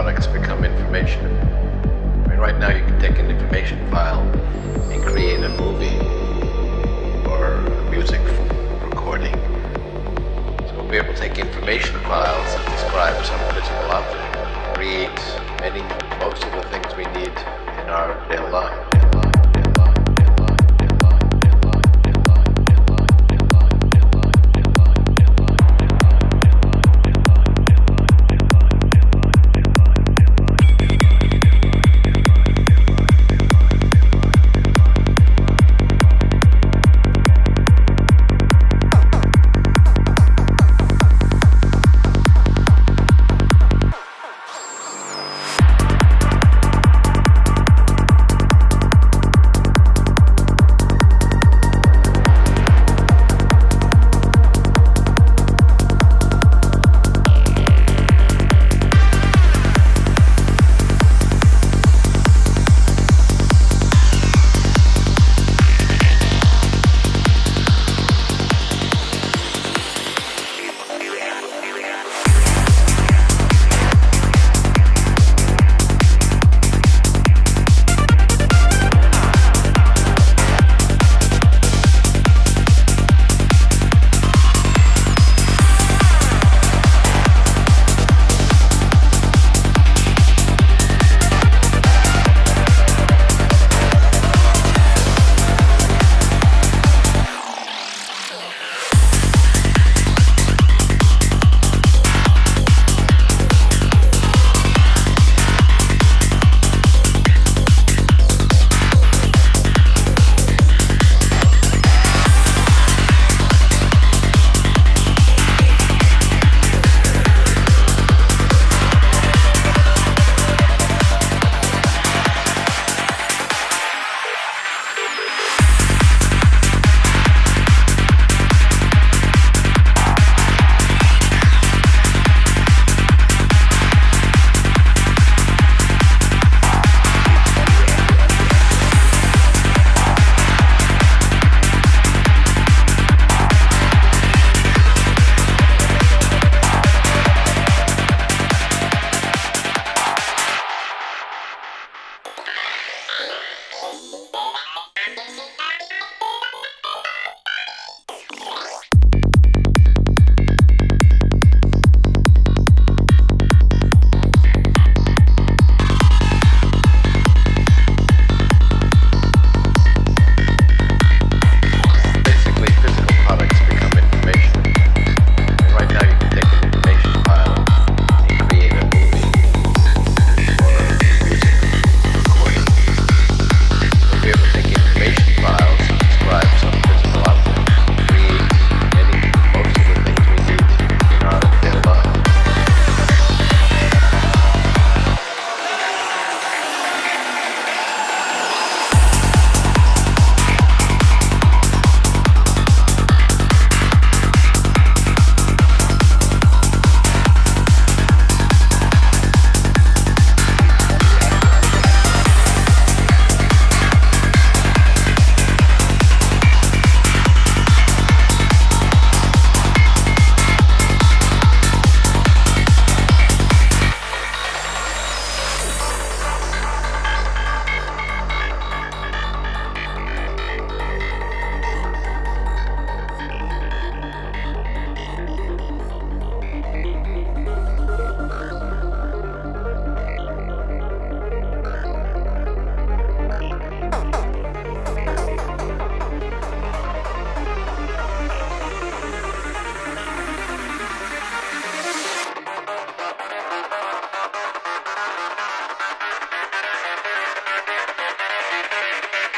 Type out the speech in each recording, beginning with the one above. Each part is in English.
products become information. I mean, right now you can take an information file and create a movie or a music recording. So we'll be able to take information files and describe some physical object, and create most of the things we need in our daily life.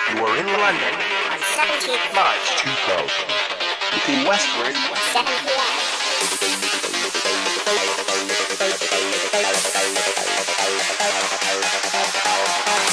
You were in London on 17th March 2000, looking westward 7 p.m.